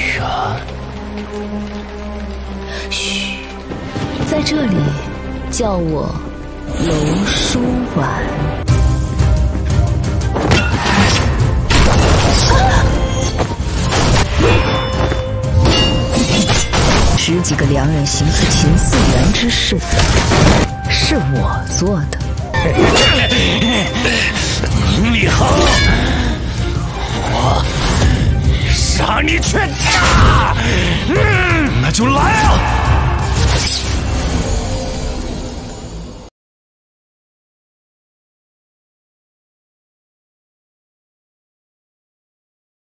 远。嘘，在这里叫我楼舒婉。 十几个良人行刺秦嗣源之事，是我做的。宁立恒，我杀你全家！那就来啊！